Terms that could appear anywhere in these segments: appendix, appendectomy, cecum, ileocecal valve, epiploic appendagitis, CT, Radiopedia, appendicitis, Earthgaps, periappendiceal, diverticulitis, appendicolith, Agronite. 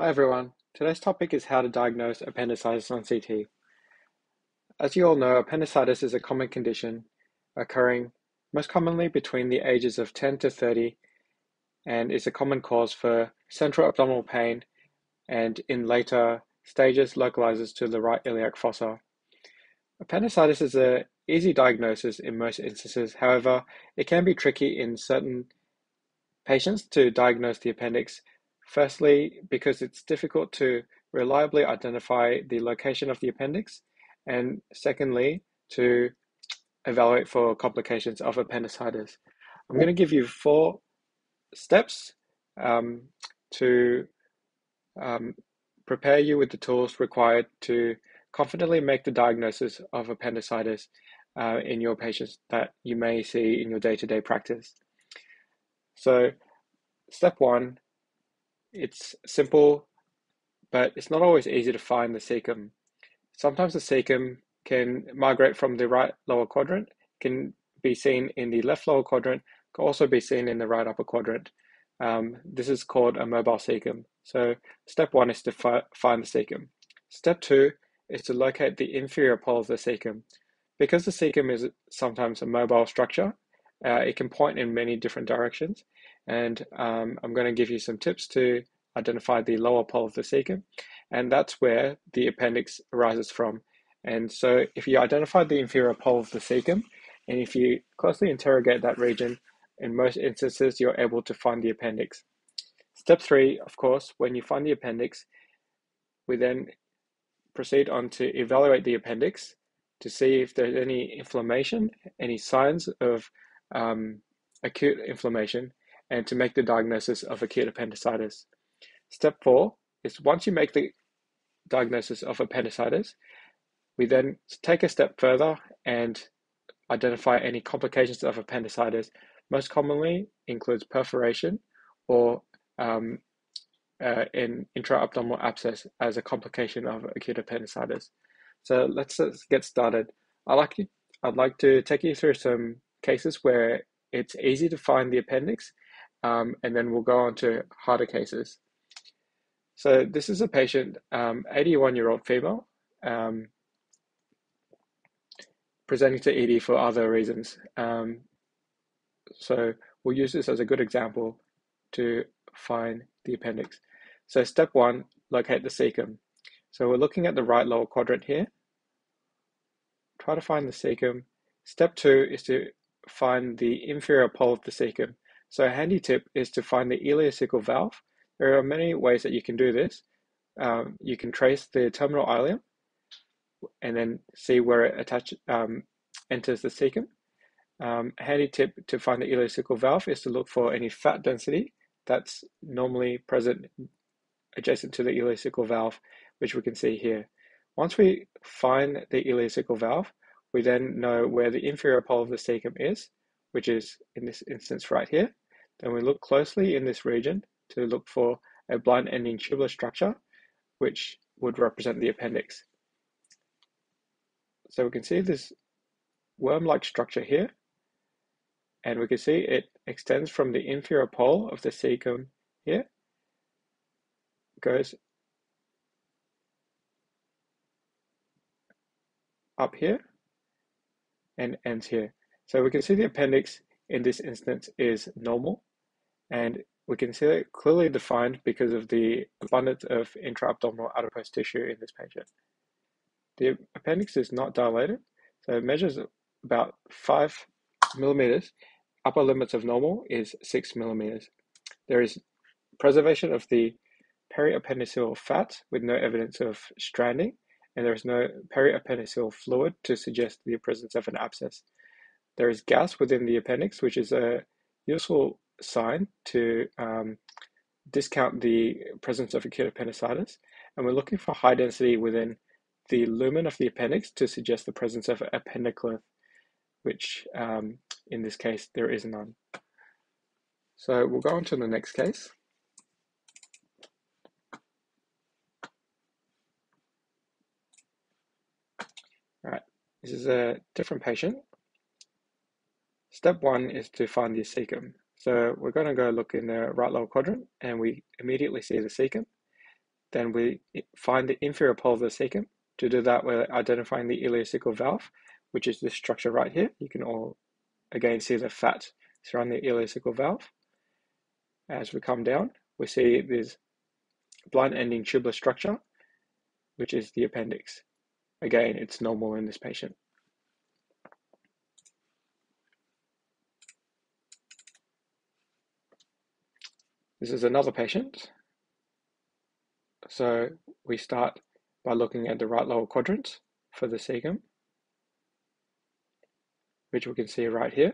Hi everyone, today's topic is how to diagnose appendicitis on CT. As you all know, appendicitis is a common condition occurring most commonly between the ages of 10 to 30 and is a common cause for central abdominal pain and in later stages localizes to the right iliac fossa. Appendicitis is an easy diagnosis in most instances, however, it can be tricky in certain patients to diagnose the appendix. Firstly, because it's difficult to reliably identify the location of the appendix, and secondly, to evaluate for complications of appendicitis. I'm going to give you four steps to prepare you with the tools required to confidently make the diagnosis of appendicitis in your patients that you may see in your day-to-day practice. So, step one. It's simple, but it's not always easy to find the cecum. Sometimes the cecum can migrate from the right lower quadrant, can be seen in the left lower quadrant, can also be seen in the right upper quadrant. This is called a mobile cecum. So step one is to find the cecum. Step two is to locate the inferior pole of the cecum. Because the cecum is sometimes a mobile structure, it can point in many different directions, and I'm going to give you some tips to identify the lower pole of the cecum, and that's where the appendix arises from. And so if you identify the inferior pole of the cecum, and if you closely interrogate that region, in most instances you're able to find the appendix. Step three, of course, when you find the appendix, we then proceed on to evaluate the appendix to see if there's any inflammation, any signs of acute inflammation, and to make the diagnosis of acute appendicitis. Step four is once you make the diagnosis of appendicitis, we then take a step further and identify any complications of appendicitis. Most commonly includes perforation or an intra-abdominal abscess as a complication of acute appendicitis. So let's get started. I'd like to take you through some cases where it's easy to find the appendix, and then we'll go on to harder cases. So this is a patient, 81-year-old female, presenting to ED for other reasons. So we'll use this as a good example to find the appendix. So step one, locate the cecum. So we're looking at the right lower quadrant here. Try to find the cecum. Step two is to find the inferior pole of the cecum. So a handy tip is to find the ileocecal valve. There are many ways that you can do this. You can trace the terminal ileum and then see where it enters the cecum. A handy tip to find the ileocecal valve is to look for any fat density that's normally present adjacent to the ileocecal valve, which we can see here. Once we find the ileocecal valve, we then know where the inferior pole of the cecum is, which is in this instance right here. Then we look closely in this region to look for a blind ending tubular structure, which would represent the appendix. So we can see this worm-like structure here, and we can see it extends from the inferior pole of the cecum here, goes up here, and ends here. So we can see the appendix in this instance is normal, and we can see it clearly defined because of the abundance of intra-abdominal adipose tissue in this patient. The appendix is not dilated, so it measures about 5 millimeters. Upper limits of normal is 6 millimeters. There is preservation of the periappendiceal fat with no evidence of stranding, and there is no periappendiceal fluid to suggest the presence of an abscess. There is gas within the appendix, which is a useful sign to discount the presence of acute appendicitis. And we're looking for high density within the lumen of the appendix to suggest the presence of appendicolith, which in this case, there is none. So we'll go on to the next case. This is a different patient. Step one is to find the cecum. So we're going to go look in the right lower quadrant, and we immediately see the cecum. Then we find the inferior pole of the cecum. To do that, we're identifying the ileocecal valve, which is this structure right here. You can all again see the fat surrounding the ileocecal valve. As we come down, we see this blunt ending tubular structure, which is the appendix. Again, it's normal in this patient. This is another patient. So we start by looking at the right lower quadrant for the cecum, which we can see right here.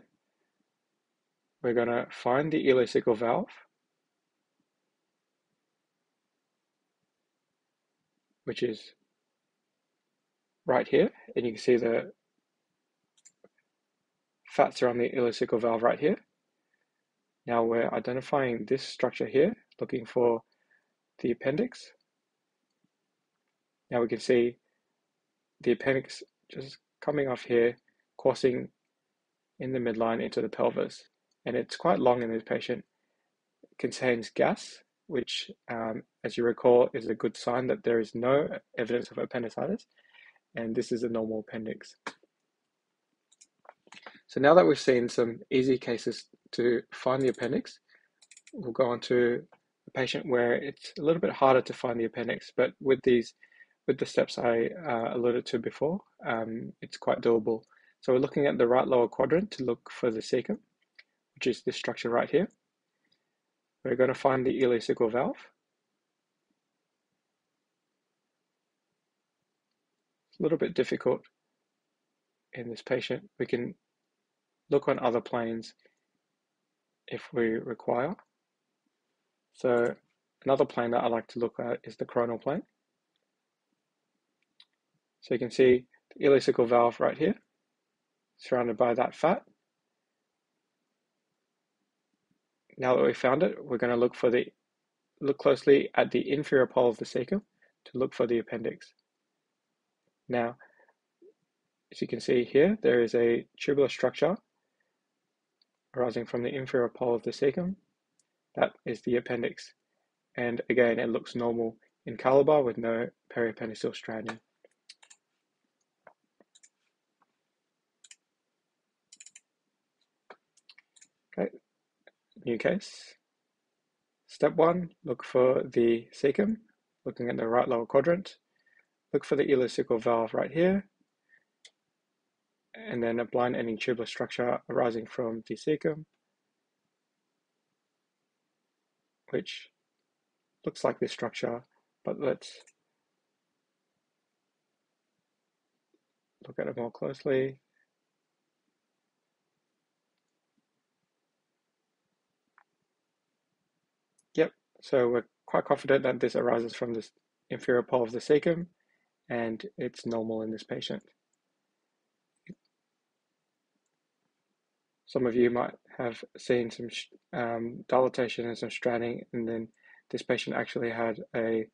We're going to find the ileocecal valve, which is right here, and you can see the fats around the ileocecal valve right here. Now we're identifying this structure here, looking for the appendix. Now we can see the appendix just coming off here, coursing in the midline into the pelvis. And it's quite long in this patient. It contains gas, which, as you recall, is a good sign that there is no evidence of appendicitis. And this is a normal appendix. So now that we've seen some easy cases to find the appendix, we'll go on to a patient where it's a little bit harder to find the appendix. But with the steps I alluded to before, it's quite doable. So we're looking at the right lower quadrant to look for the cecum, which is this structure right here. We're going to find the ileocecal valve. It's a little bit difficult in this patient. We can look on other planes if we require. So another plane that I like to look at is the coronal plane. So you can see the ileocecal valve right here, surrounded by that fat. Now that we found it, we're going to look for the closely at the inferior pole of the cecum to look for the appendix. Now, as you can see here, there is a tubular structure arising from the inferior pole of the cecum. That is the appendix. And again, it looks normal in caliber with no periappendiceal stratum. Okay. New case. Step one, look for the cecum, looking at the right lower quadrant. Look for the ileocecal valve right here, and then a blind ending tubular structure arising from the cecum, which looks like this structure, but let's look at it more closely. Yep, so we're quite confident that this arises from this inferior pole of the cecum, and it's normal in this patient. Some of you might have seen some dilatation and some strating, and then this patient actually had a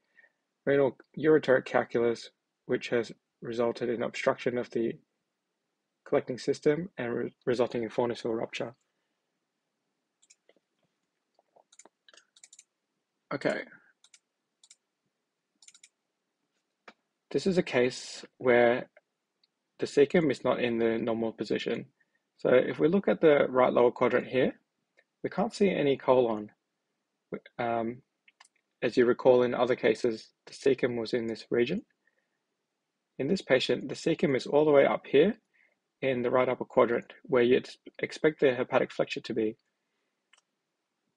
renal ureteric calculus, which has resulted in obstruction of the collecting system and resulting in fornicel rupture. Okay. This is a case where the cecum is not in the normal position. So if we look at the right lower quadrant here, we can't see any colon. As you recall, in other cases, the cecum was in this region. In this patient, the cecum is all the way up here in the right upper quadrant, where you'd expect the hepatic flexure to be.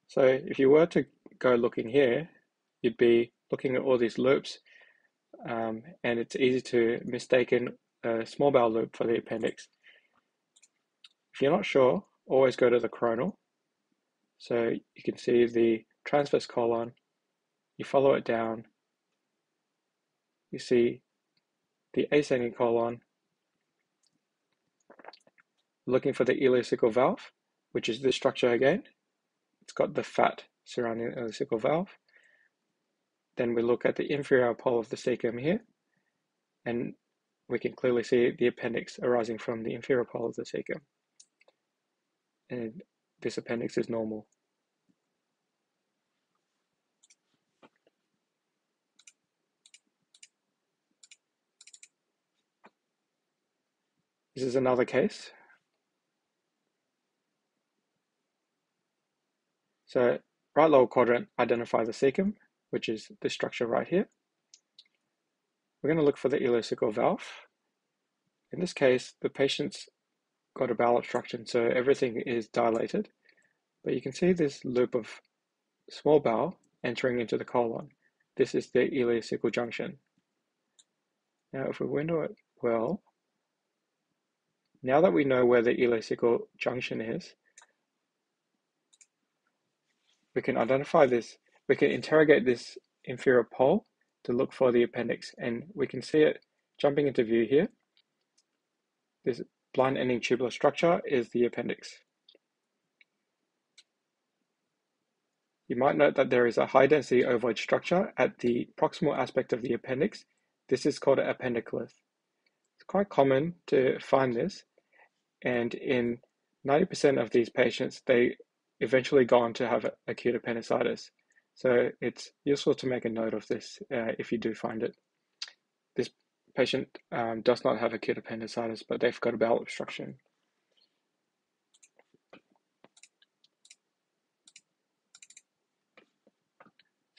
So if you were to go looking here, you'd be looking at all these loops, and it's easy to mistake a small bowel loop for the appendix. If you're not sure, always go to the coronal. So you can see the transverse colon, you follow it down, you see the ascending colon, looking for the ileocecal valve, which is this structure again. It's got the fat surrounding the ileocecal valve. Then we look at the inferior pole of the cecum here, and we can clearly see the appendix arising from the inferior pole of the cecum. And this appendix is normal. This is another case. So right lower quadrant identifies the cecum, which is this structure right here. We're going to look for the ileocecal valve. In this case, the patient's got a bowel obstruction, so everything is dilated. But you can see this loop of small bowel entering into the colon. This is the ileocecal junction. Now, if we window it well, now that we know where the ileocecal junction is, we can identify this, we can interrogate this inferior pole to look for the appendix, and we can see it jumping into view here. This blind ending tubular structure is the appendix. You might note that there is a high density ovoid structure at the proximal aspect of the appendix. This is called an appendicolith. It's quite common to find this, and in 90% of these patients, they eventually go on to have acute appendicitis. So it's useful to make a note of this if you do find it. This patient does not have acute appendicitis, but they've got a bowel obstruction.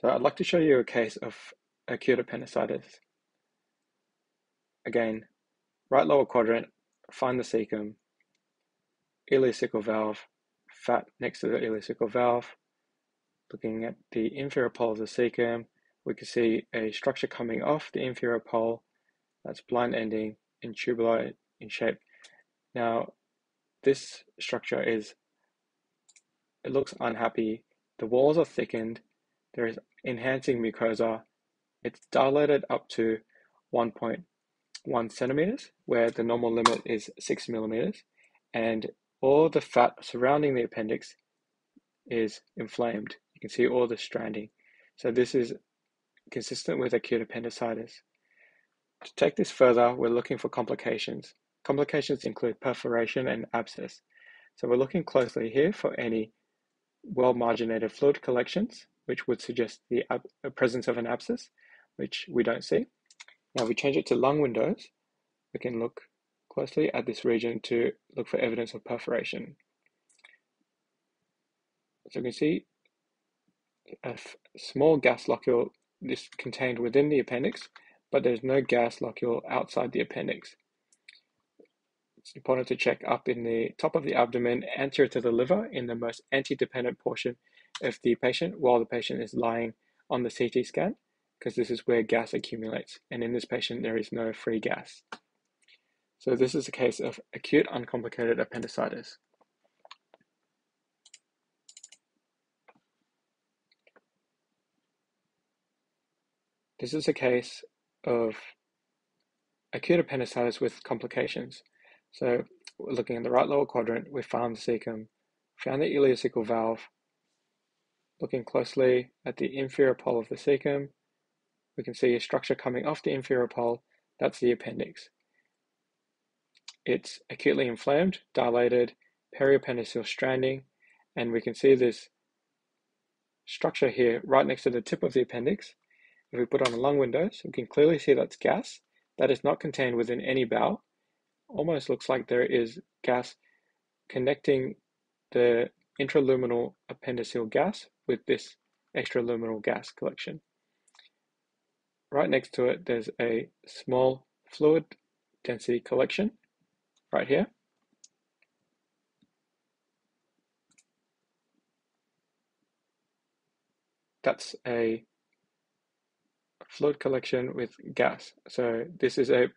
So I'd like to show you a case of acute appendicitis. Again, right lower quadrant, find the cecum, ileocecal valve, fat next to the ileocecal valve. Looking at the inferior pole of the cecum, we can see a structure coming off the inferior pole that's blind ending and tubular in shape. Now, this structure it looks unhappy. The walls are thickened. There is enhancing mucosa. It's dilated up to 1.1 centimeters, where the normal limit is 6 millimeters, and all the fat surrounding the appendix is inflamed. You can see all the stranding. So this is consistent with acute appendicitis. To take this further, we're looking for complications. Complications include perforation and abscess. So we're looking closely here for any well-marginated fluid collections, which would suggest the presence of an abscess, which we don't see. Now, if we change it to lung windows, we can look closely at this region to look for evidence of perforation. So you can see a small gas locule is contained within the appendix, but there's no gas locule outside the appendix. It's important to check up in the top of the abdomen, anterior to the liver, in the most antidependent portion of the patient while the patient is lying on the CT scan, because this is where gas accumulates. And in this patient, there is no free gas. So this is a case of acute uncomplicated appendicitis. This is a case of acute appendicitis with complications. So looking in the right lower quadrant, we found the cecum, found the ileocecal valve. Looking closely at the inferior pole of the cecum, we can see a structure coming off the inferior pole. That's the appendix. It's acutely inflamed, dilated, periappendiceal stranding, and we can see this structure here right next to the tip of the appendix. If we put on a lung window, so we can clearly see that's gas. That is not contained within any bowel. Almost looks like there is gas connecting the intraluminal appendiceal gas with this extraluminal gas collection. Right next to it, there's a small fluid density collection right here. That's a fluid collection with gas. So this is a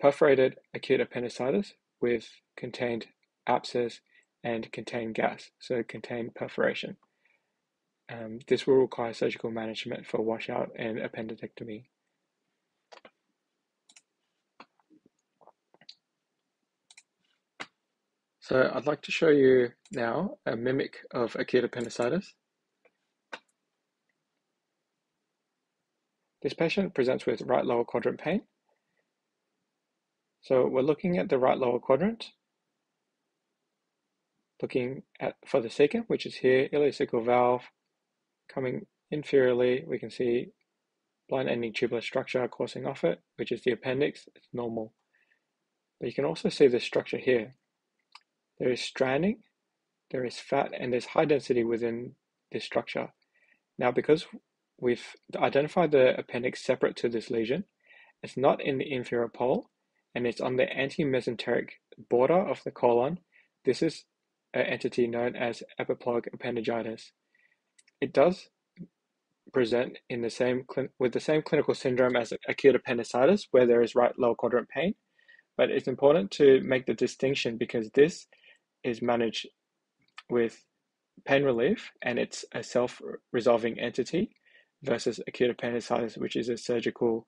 perforated acute appendicitis with contained abscess and contained gas, so contained perforation. This will require surgical management for washout and appendectomy. So I'd like to show you now a mimic of acute appendicitis. This patient presents with right lower quadrant pain. So we're looking at the right lower quadrant, looking for the cecum, which is here, ileocecal valve. Coming inferiorly, we can see blind ending tubular structure coursing off it, which is the appendix. It's normal. But you can also see the structure here. There is stranding, there is fat, and there's high density within this structure. Now, because we've identified the appendix separate to this lesion, it's not in the inferior pole, and it's on the antemesenteric border of the colon. This is an entity known as epiploic appendagitis. It does present in the same with the same clinical syndrome as acute appendicitis, where there is right lower quadrant pain, but it's important to make the distinction because this is managed with pain relief and it's a self-resolving entity versus acute appendicitis, which is a surgical,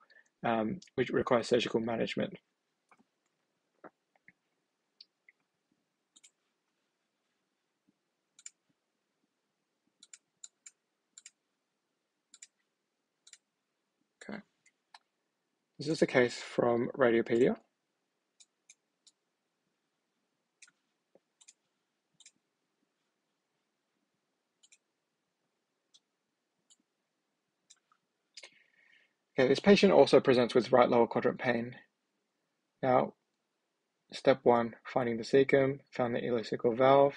which requires surgical management. Okay, this is the case from Radiopedia. Okay, this patient also presents with right lower quadrant pain. Now, step one, finding the cecum, found the ileocecal valve,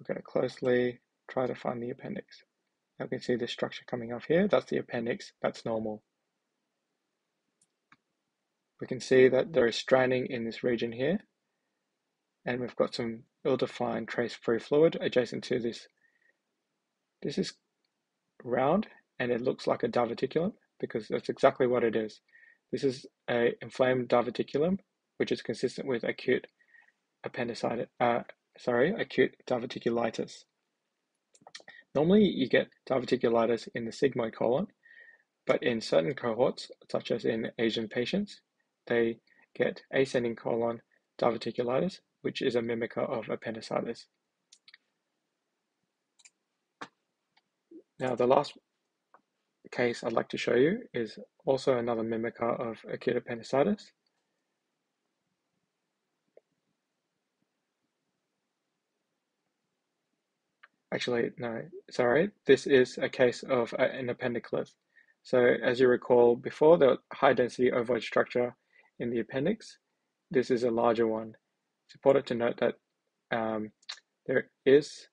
look at it closely, try to find the appendix. Now you can see the structure coming off here, that's the appendix, that's normal. We can see that there is stranding in this region here, and we've got some ill-defined trace-free fluid adjacent to this. This is round, and it looks like a diverticulum, because that's exactly what it is. This is an inflamed diverticulum, which is consistent with acute appendicitis. Acute diverticulitis. Normally, you get diverticulitis in the sigmoid colon, but in certain cohorts, such as in Asian patients, they get ascending colon diverticulitis, which is a mimicker of appendicitis. Now, the last case I'd like to show you is also another mimicker of acute appendicitis. Actually, no, sorry, this is a case of an appendicolith. So as you recall before, the high density ovoid structure in the appendix, this is a larger one. It's important to note that there is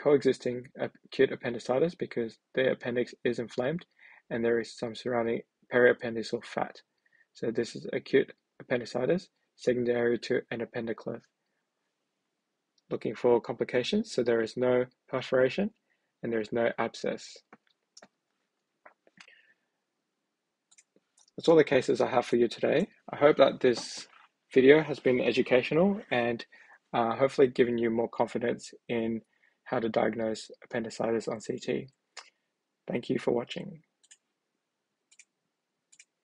coexisting acute appendicitis because the appendix is inflamed and there is some surrounding periappendiceal fat. So this is acute appendicitis secondary to an appendicolith. Looking for complications, so there is no perforation and there is no abscess. That's all the cases I have for you today. I hope that this video has been educational and hopefully given you more confidence in how to diagnose appendicitis on CT. Thank you for watching.